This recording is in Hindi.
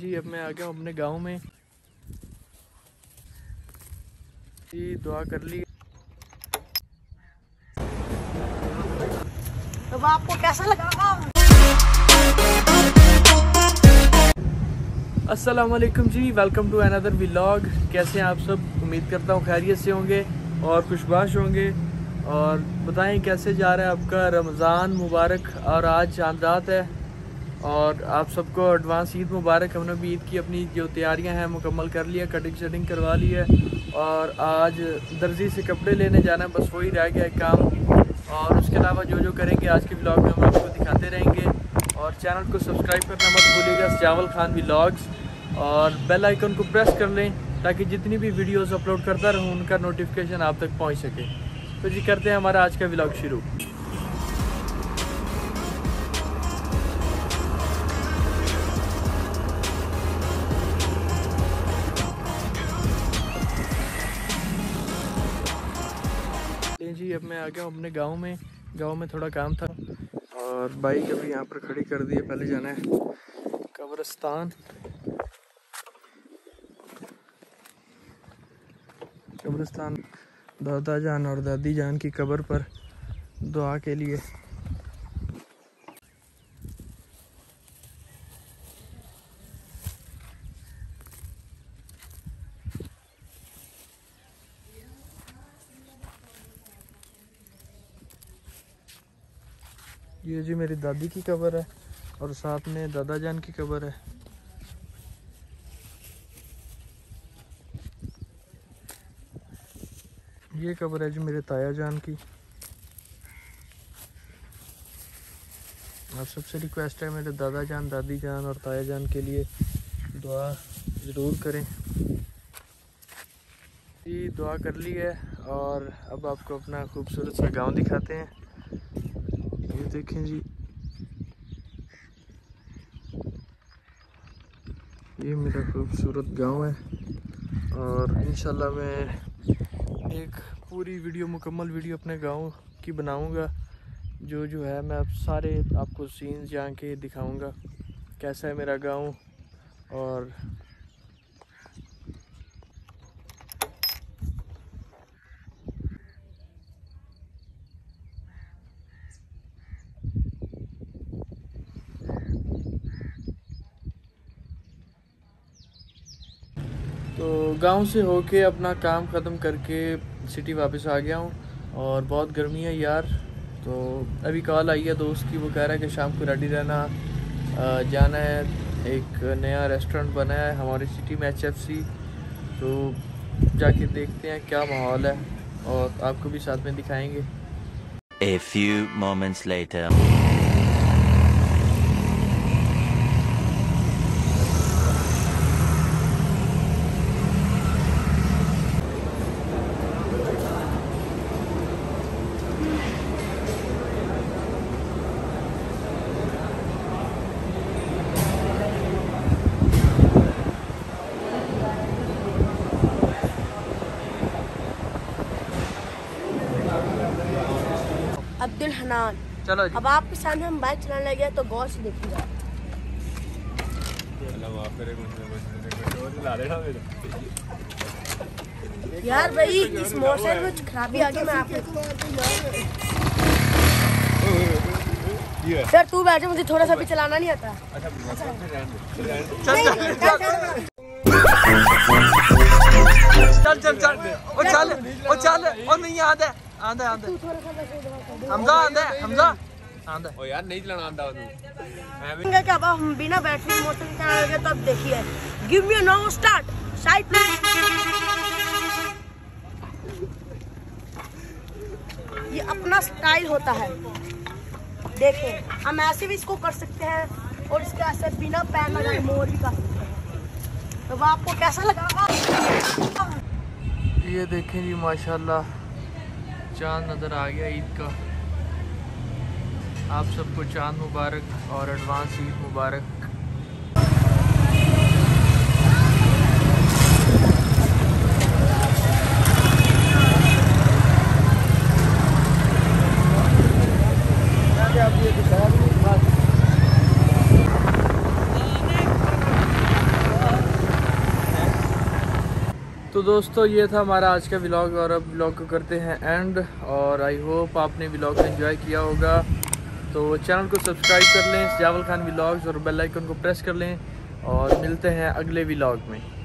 जी अब मैं आ गया हूँ अपने गांव में जी, दुआ कर ली। तो आपको कैसा लगा? अस्सलाम वालेकुम जी, वेलकम टू अनदर व्लॉग। कैसे हैं आप सब? उम्मीद करता हूँ खैरियत से होंगे और खुशबाश होंगे। और बताएं कैसे जा रहा है आपका रमज़ान मुबारक। और आज चांद रात है और आप सबको एडवांस ईद मुबारक। हमने भी ईद की अपनी जो तैयारियां हैं मुकम्मल कर लिया, कटिंग शटिंग करवा ली है। और आज दर्जी से कपड़े लेने जाना है, बस वही रह गया है काम। और उसके अलावा जो जो करेंगे आज के व्लॉग में हम आपको दिखाते रहेंगे। और चैनल को सब्सक्राइब करना मत भूलिएगा, सजावल खान व्लॉग्स। और बेल आइकन को प्रेस कर लें ताकि जितनी भी वीडियोस अपलोड करता रहूं उनका नोटिफिकेशन आप तक पहुंच सके। तो जी करते हैं हमारा आज का व्लॉग शुरू। जी अब मैं आ गया हूँ अपने गांव में। गांव में थोड़ा काम था और बाइक अभी यहाँ पर खड़ी कर दी है। पहले जाना है कब्रिस्तान। कब्रिस्तान दादा जान और दादी जान की कब्र पर दुआ के लिए। ये जी मेरी दादी की कब्र है और साथ में दादा जान की कब्र है। ये कब्र है जी मेरे ताया जान की। आप सबसे रिक्वेस्ट है मेरे दादा जान, दादी जान और ताया जान के लिए दुआ ज़रूर करें। ये दुआ कर ली है और अब आपको अपना खूबसूरत सा गांव दिखाते हैं। ये देखें जी, ये मेरा खूबसूरत गांव है। और इंशाल्लाह मैं एक पूरी वीडियो, मुकम्मल वीडियो अपने गांव की बनाऊंगा। जो है मैं आप सारे आपको सीन्स यहाँ के दिखाऊंगा, कैसा है मेरा गांव। और तो गांव से होके अपना काम ख़त्म करके सिटी वापस आ गया हूँ। और बहुत गर्मी है यार। तो अभी कॉल आई है दोस्त की, वो कह रहा है कि शाम को रेडी रहना, जाना है, एक नया रेस्टोरेंट बना है हमारी सिटी में HFC। तो जाके देखते हैं क्या माहौल है और आपको भी साथ में दिखाएंगे। A few moments later. Abdul Hanan, चलो अब आपके सामने हम बाइक चलाने लगे तो गौर से देखिएगा। यार भाई इस मोटरसाइकिल में कुछ खराबी आ गई। मैं आपको सर तू बैठे, मुझे थोड़ा सा भी चलाना नहीं आता। चल चल चल ओ चल ओ चल ओ नहीं आता आंदा आंदा हमजा आंदा हमजा आंदा। ओ यार नहीं चलाना आंदा तू ऐ क्या? अब हम बिना बैटरी मोटर के आएंगे तो अब देखिए। Give me no start side में। ये अपना स्टाइल होता है, देखें हम ऐसे भी इसको कर सकते हैं और इसके ऐसे बिना पैन लगाए मोर भी कर सकते हैं। तो आपको कैसा लगा? ये देखें जी माशाल्लाह चाँद नज़र आ गया ईद का। आप सबको चाँद मुबारक और एडवांस ईद मुबारक। तो दोस्तों ये था हमारा आज का व्लॉग और अब व्लॉग को करते हैं एंड। और आई होप आपने व्लॉग को एंजॉय किया होगा। तो चैनल को सब्सक्राइब कर लें सजावल खान व्लॉग्स और बेल आइकन को प्रेस कर लें और मिलते हैं अगले व्लॉग में।